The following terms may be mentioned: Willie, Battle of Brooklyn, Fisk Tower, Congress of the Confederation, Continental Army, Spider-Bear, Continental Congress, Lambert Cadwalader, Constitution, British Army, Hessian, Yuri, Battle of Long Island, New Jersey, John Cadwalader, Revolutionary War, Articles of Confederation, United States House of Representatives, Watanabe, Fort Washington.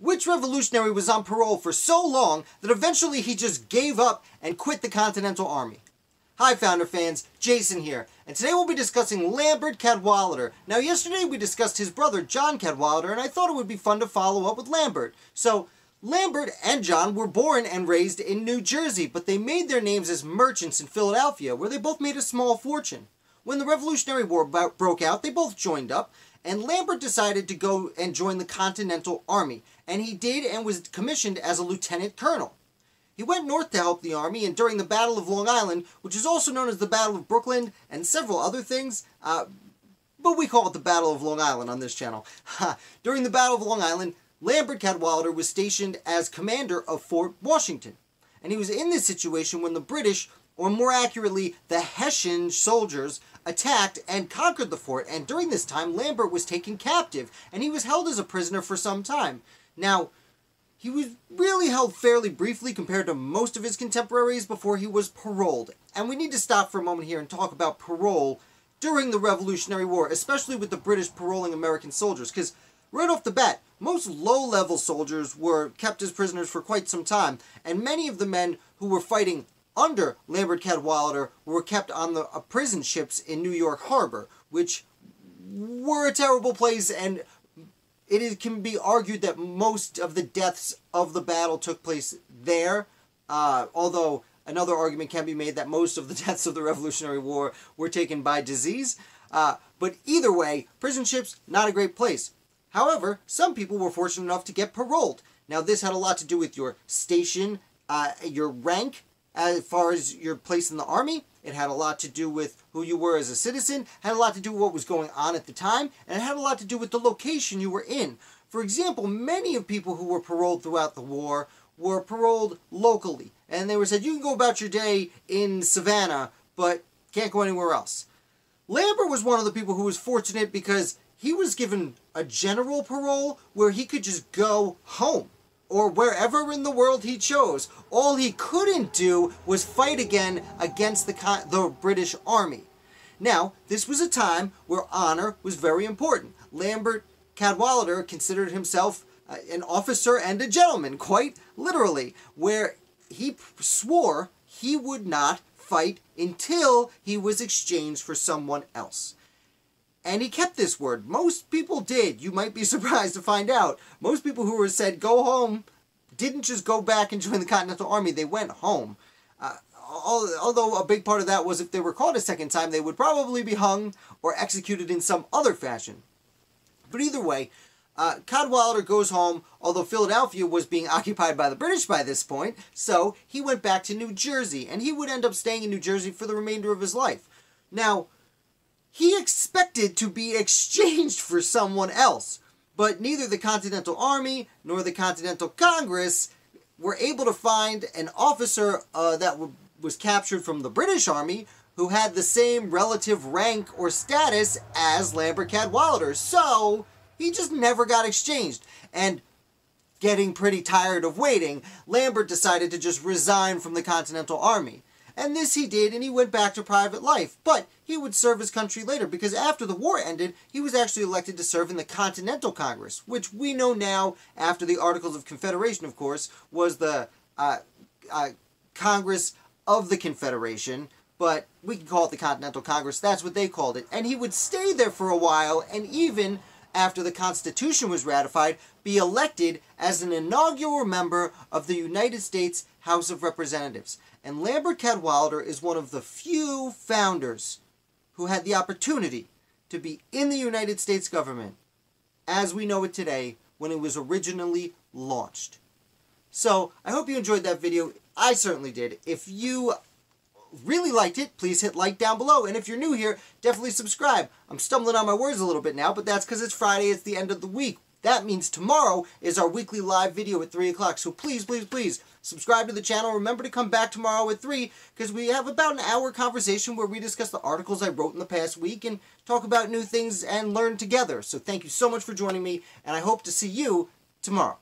Which revolutionary was on parole for so long that eventually he just gave up and quit the Continental Army? Hi Founder fans, Jason here, and today we'll be discussing Lambert Cadwalader. Now yesterday we discussed his brother John Cadwalader, and I thought it would be fun to follow up with Lambert. So Lambert and John were born and raised in New Jersey, but they made their names as merchants in Philadelphia, where they both made a small fortune. When the Revolutionary War broke out, they both joined up, and Lambert decided to go and join the Continental Army, and he did and was commissioned as a lieutenant colonel. He went north to help the army, and during the Battle of Long Island, which is also known as the Battle of Brooklyn and several other things, but we call it the Battle of Long Island on this channel. During the Battle of Long Island, Lambert Cadwalader was stationed as commander of Fort Washington, and he was in this situation when the British, or more accurately, the Hessian soldiers, attacked and conquered the fort, and during this time, Lambert was taken captive, and he was held as a prisoner for some time. Now, he was really held fairly briefly compared to most of his contemporaries before he was paroled. And we need to stop for a moment here and talk about parole during the Revolutionary War, especially with the British paroling American soldiers, because right off the bat, most low-level soldiers were kept as prisoners for quite some time, and many of the men who were fighting under Lambert Cadwalader were kept on the prison ships in New York Harbor, which were a terrible place, and it can be argued that most of the deaths of the battle took place there, although another argument can be made that most of the deaths of the Revolutionary War were taken by disease. But either way, prison ships, not a great place. However, some people were fortunate enough to get paroled. Now, this had a lot to do with your station, your rank, as far as your place in the army. It had a lot to do with who you were as a citizen, had a lot to do with what was going on at the time, and it had a lot to do with the location you were in. For example, many of people who were paroled throughout the war were paroled locally, and they were said, you can go about your day in Savannah, but can't go anywhere else. Lambert was one of the people who was fortunate because he was given a general parole where he could just go home, or wherever in the world he chose. All he couldn't do was fight again against the British Army. Now, this was a time where honor was very important. Lambert Cadwalader considered himself an officer and a gentleman, quite literally, where he swore he would not fight until he was exchanged for someone else. And he kept this word. Most people did. You might be surprised to find out. Most people who were said, go home, didn't just go back and join the Continental Army. They went home. Although a big part of that was if they were caught a second time, they would probably be hung or executed in some other fashion. But either way, Cadwalader goes home, although Philadelphia was being occupied by the British by this point, so he went back to New Jersey, and he would end up staying in New Jersey for the remainder of his life. Now, he expected to be exchanged for someone else, but neither the Continental Army nor the Continental Congress were able to find an officer that was captured from the British Army who had the same relative rank or status as Lambert Cadwalader, so he just never got exchanged. And getting pretty tired of waiting, Lambert decided to just resign from the Continental Army. And this he did, and he went back to private life. But he would serve his country later, because after the war ended, he was actually elected to serve in the Continental Congress, which we know now, after the Articles of Confederation, of course, was the Congress of the Confederation, but we can call it the Continental Congress. That's what they called it. And he would stay there for a while, and even after the Constitution was ratified, be elected as an inaugural member of the United States House of Representatives. And Lambert Cadwalader is one of the few founders who had the opportunity to be in the United States government as we know it today when it was originally launched. So, I hope you enjoyed that video. I certainly did. If you really liked it, please hit like down below. And if you're new here, definitely subscribe. I'm stumbling on my words a little bit now, but that's because it's Friday, it's the end of the week. That means tomorrow is our weekly live video at 3 o'clock. So please, please, please subscribe to the channel. Remember to come back tomorrow at 3 because we have about an hour conversation where we discuss the articles I wrote in the past week and talk about new things and learn together. So thank you so much for joining me, and I hope to see you tomorrow.